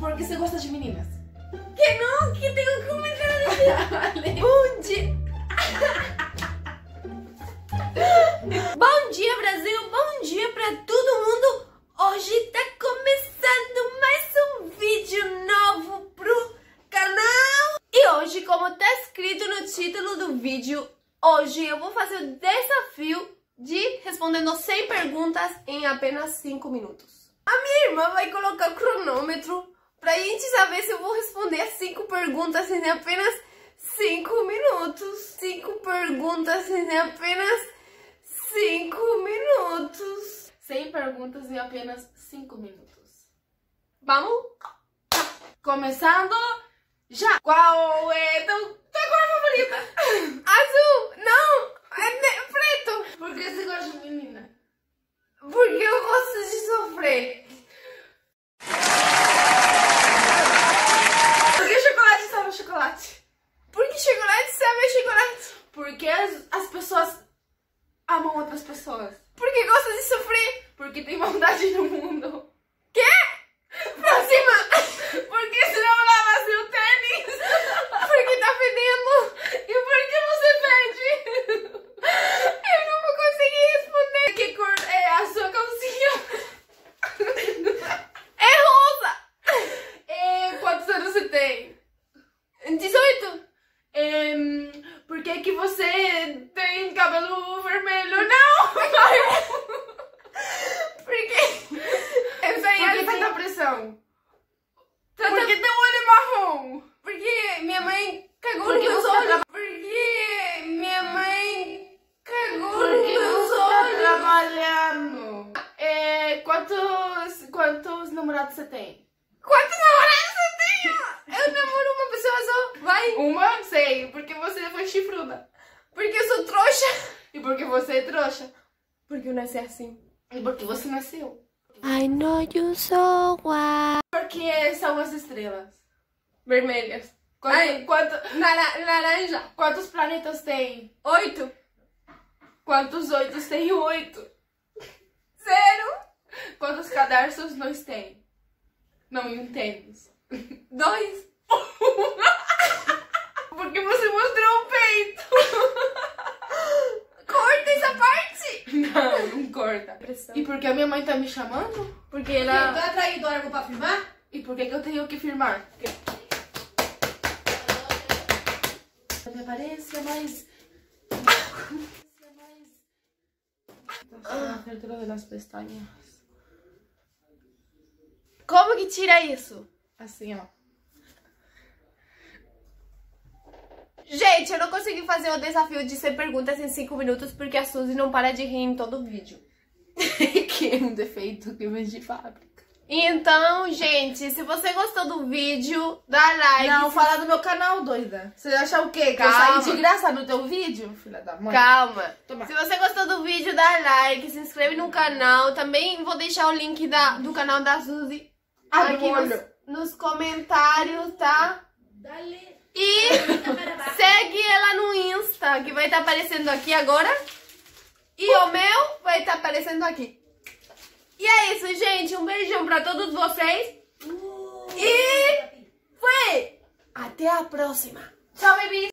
Porque você gosta de meninas. Que não, que tenho que começar a dizer. Bom dia. Bom dia, Brasil. Bom dia pra todo mundo. Hoje tá começando mais um vídeo novo pro canal. E hoje, como tá escrito no título do vídeo, hoje eu vou fazer o desafio de respondendo 100 perguntas em apenas 5 minutos. A minha irmã vai colocar o cronômetro pra gente saber se eu vou responder as 5 perguntas em apenas 5 minutos. 5 perguntas em apenas 5 minutos. 100 perguntas em apenas 5 minutos. Vamos? Começando já! Qual é teu cor favorita? Azul! Não! É preto! Por que você gosta de menina? Porque eu gosto de sofrer. Por que chocolate sabe chocolate? Por que chocolate sabe chocolate? Porque as pessoas amam outras pessoas. Porque gostam de sofrer. Porque tem maldade no mundo. Quê? Próxima! Porque se não lava seu tênis. Porque tá fedendo. E porque você fede. Eu não vou conseguir responder. Que cor é a sua calcinha? É rosa. É, quantos anos você tem? 18. É, por que que você tem cabelo vermelho? Não! Porque eu tenho que tanta pressão. Porque tem um olho marrom. Porque minha mãe cagou nos meus olhos. Porque minha mãe cagou nos meus olhos. Trabalhando. É, quantos namorados você tem? Quantos namorados você tem? Eu namoro uma pessoa só. Vai. Uma? Sei. Porque você foi chifruda. Porque eu sou trouxa. E porque você é trouxa. Porque eu nasci assim. E porque você nasceu. I know you so well. Porque são as estrelas vermelhas. Laranja. Quantos planetas tem? 8. Quantos oitos tem? 8. 0. Quantos cadarços nós tem? Não entendemos. 2. Porque você mostrou o peito. Corta essa parte. Não, não corta. E porque a minha mãe tá me chamando? Porque ela... Tá traído algo pra firmar? E por que que eu tenho que firmar? Porque... Me apareça mais. A abertura das pestañas. Como que tira isso? Assim, ó. Gente, eu não consegui fazer o desafio de 100 perguntas em 5 minutos porque a Suzy não para de rir em todo o vídeo. Que é um defeito que vem de fábrica. Então, gente, se você gostou do vídeo, dá like. Não, fala do meu canal, doida. Você acha o quê? Que eu saí de graça no teu vídeo? Filha da mãe. Calma. Toma. Se você gostou do vídeo, dá like, se inscreve no canal. Também vou deixar o link do canal da Suzy aqui nos comentários, tá? Dale. E segue ela no Insta, que vai estar aparecendo aqui agora. E o meu vai estar aparecendo aqui. E é isso, gente. Um beijão pra todos vocês. E foi! Até a próxima. Tchau, bebês.